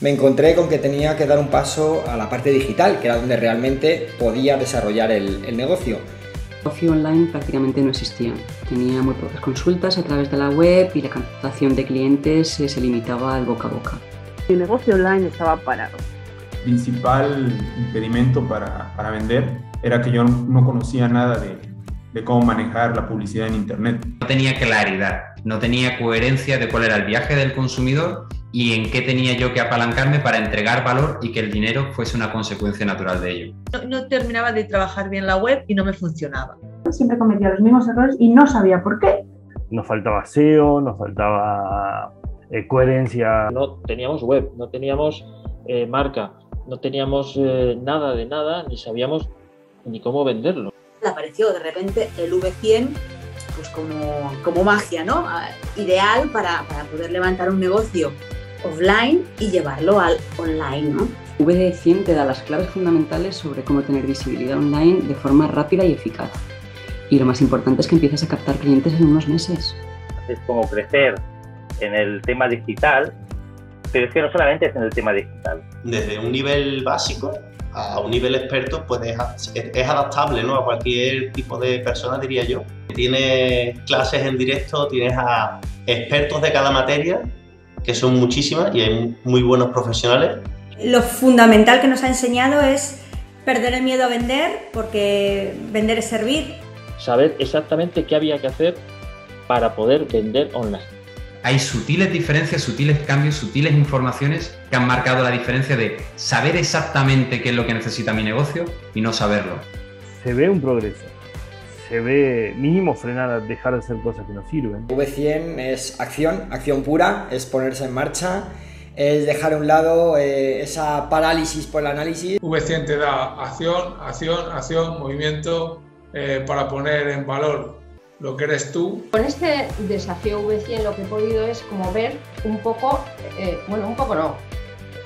me encontré con que tenía que dar un paso a la parte digital, que era donde realmente podía desarrollar el negocio. El negocio online prácticamente no existía. Tenía muy pocas consultas a través de la web y la captación de clientes se limitaba al boca a boca. El negocio online estaba parado. El principal impedimento para vender era que yo no conocía nada de cómo manejar la publicidad en Internet. No tenía claridad, no tenía coherencia de cuál era el viaje del consumidor y en qué tenía yo que apalancarme para entregar valor y que el dinero fuese una consecuencia natural de ello. No terminaba de trabajar bien la web y no me funcionaba. Siempre cometía los mismos errores y no sabía por qué. Nos faltaba SEO, nos faltaba coherencia. No teníamos web, no teníamos marca, no teníamos nada de nada, ni sabíamos ni cómo venderlo. Apareció de repente el V100 pues como magia, ¿no? Ideal para poder levantar un negocio offline y llevarlo al online, ¿no? V100 te da las claves fundamentales sobre cómo tener visibilidad online de forma rápida y eficaz. Y lo más importante es que empiezas a captar clientes en unos meses. Es como crecer en el tema digital, pero es que no solamente es en el tema digital. Desde un nivel básico a un nivel experto, pues es adaptable, ¿no?, a cualquier tipo de persona, diría yo. Tienes clases en directo, tienes a expertos de cada materia, que son muchísimas y hay muy buenos profesionales. Lo fundamental que nos ha enseñado es perder el miedo a vender, porque vender es servir. Saber exactamente qué había que hacer para poder vender online. Hay sutiles diferencias, sutiles cambios, sutiles informaciones que han marcado la diferencia de saber exactamente qué es lo que necesita mi negocio y no saberlo. Se ve un progreso, se ve mínimo frenar a dejar de hacer cosas que no sirven. V100 es acción, acción pura, es ponerse en marcha, es dejar a un lado esa parálisis por el análisis. V100 te da acción, acción, acción, movimiento para poner en valor lo que eres tú. Con este desafío V100 lo que he podido es como ver un poco,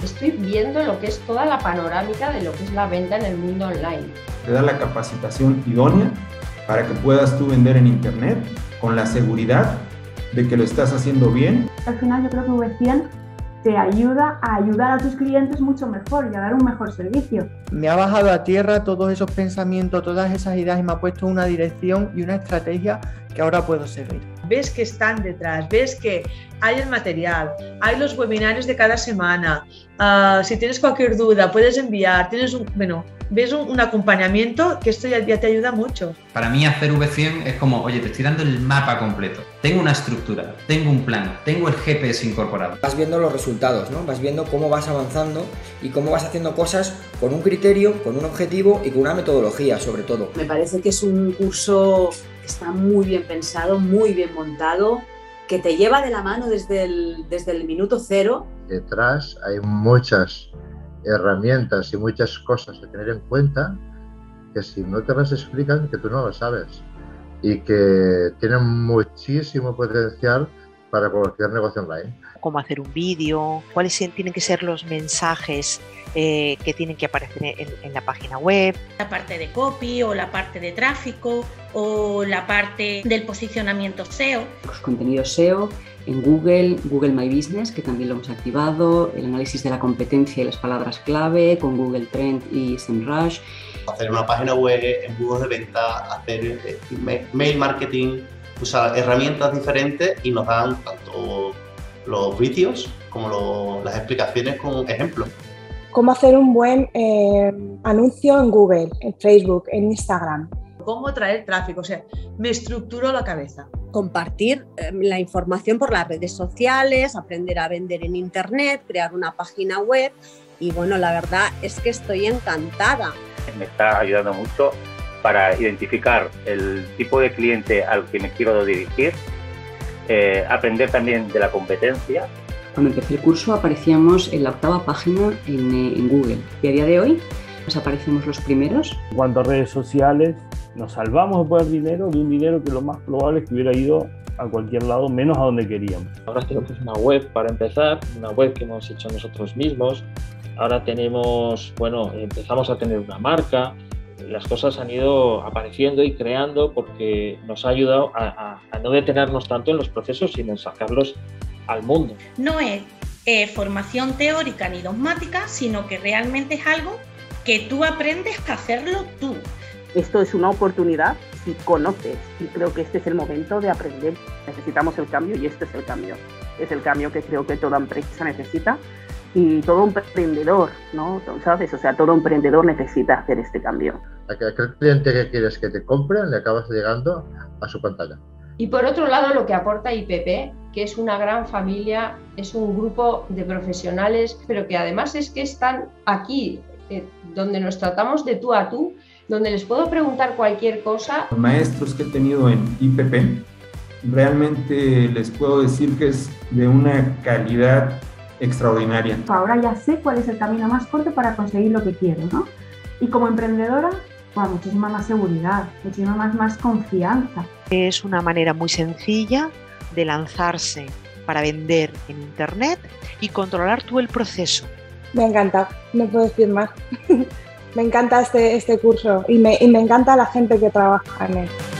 estoy viendo lo que es toda la panorámica de lo que es la venta en el mundo online. Te da la capacitación idónea para que puedas tú vender en Internet con la seguridad de que lo estás haciendo bien. Al final yo creo que V100 te ayuda a ayudar a tus clientes mucho mejor y a dar un mejor servicio. Me ha bajado a tierra todos esos pensamientos, todas esas ideas y me ha puesto una dirección y una estrategia que ahora puedo seguir. Ves que están detrás, ves que hay el material, hay los webinarios de cada semana, si tienes cualquier duda puedes enviar, ves un acompañamiento que esto ya te ayuda mucho. Para mí hacer V100 es como, oye, te estoy dando el mapa completo, tengo una estructura, tengo un plan, tengo el GPS incorporado. Vas viendo los resultados, ¿no? Vas viendo cómo vas avanzando y cómo vas haciendo cosas con un criterio, con un objetivo y con una metodología sobre todo. Me parece que es un curso que está muy bien pensado, muy bien montado, que te lleva de la mano desde el minuto cero. Detrás hay muchas herramientas y muchas cosas a tener en cuenta que si no te las explican, que tú no las sabes y que tienen muchísimo potencial para cualquier negocio online. Cómo hacer un vídeo, cuáles tienen que ser los mensajes que tienen que aparecer en la página web. La parte de copy o la parte de tráfico o la parte del posicionamiento SEO. Los contenidos SEO en Google, Google My Business, que también lo hemos activado, el análisis de la competencia y las palabras clave con Google Trends y SEMrush. Hacer una página web, embudos de venta, hacer mail marketing, usar herramientas diferentes y nos dan tanto los vídeos como las explicaciones con ejemplos. Cómo hacer un buen anuncio en Google, en Facebook, en Instagram. Cómo traer tráfico, o sea, me estructuro la cabeza. Compartir la información por las redes sociales, aprender a vender en Internet, crear una página web y la verdad es que estoy encantada. Me está ayudando mucho para identificar el tipo de cliente al que me quiero dirigir, aprender también de la competencia. Cuando empecé el curso aparecíamos en la octava página en Google y a día de hoy nos aparecemos los primeros. En cuanto a redes sociales, nos salvamos de poner dinero, de un dinero que lo más probable es que hubiera ido a cualquier lado, menos a donde queríamos. Ahora tenemos una web para empezar, una web que hemos hecho nosotros mismos. Ahora tenemos, empezamos a tener una marca. Las cosas han ido apareciendo y creando porque nos ha ayudado a no detenernos tanto en los procesos, sino en sacarlos al mundo. No es formación teórica ni dogmática, sino que realmente es algo que tú aprendes a hacerlo tú. Esto es una oportunidad si conoces, y creo que este es el momento de aprender. Necesitamos el cambio y este es el cambio. Es el cambio que creo que toda empresa necesita y todo emprendedor, ¿no? ¿Sabes? O sea, todo emprendedor necesita hacer este cambio. Aquel cliente que quieres que te compre, le acabas llegando a su pantalla. Y por otro lado, lo que aporta YPP, que es una gran familia, es un grupo de profesionales, pero que además es que están aquí, donde nos tratamos de tú a tú, donde les puedo preguntar cualquier cosa. Los maestros que he tenido en YPP, realmente les puedo decir que es de una calidad extraordinaria. Ahora ya sé cuál es el camino más corto para conseguir lo que quiero, ¿no? Y como emprendedora, wow, muchísima más seguridad, muchísima más confianza. Es una manera muy sencilla de lanzarse para vender en Internet y controlar tú el proceso. Me encanta, no puedo decir más. Me encanta este curso y me encanta la gente que trabaja en él.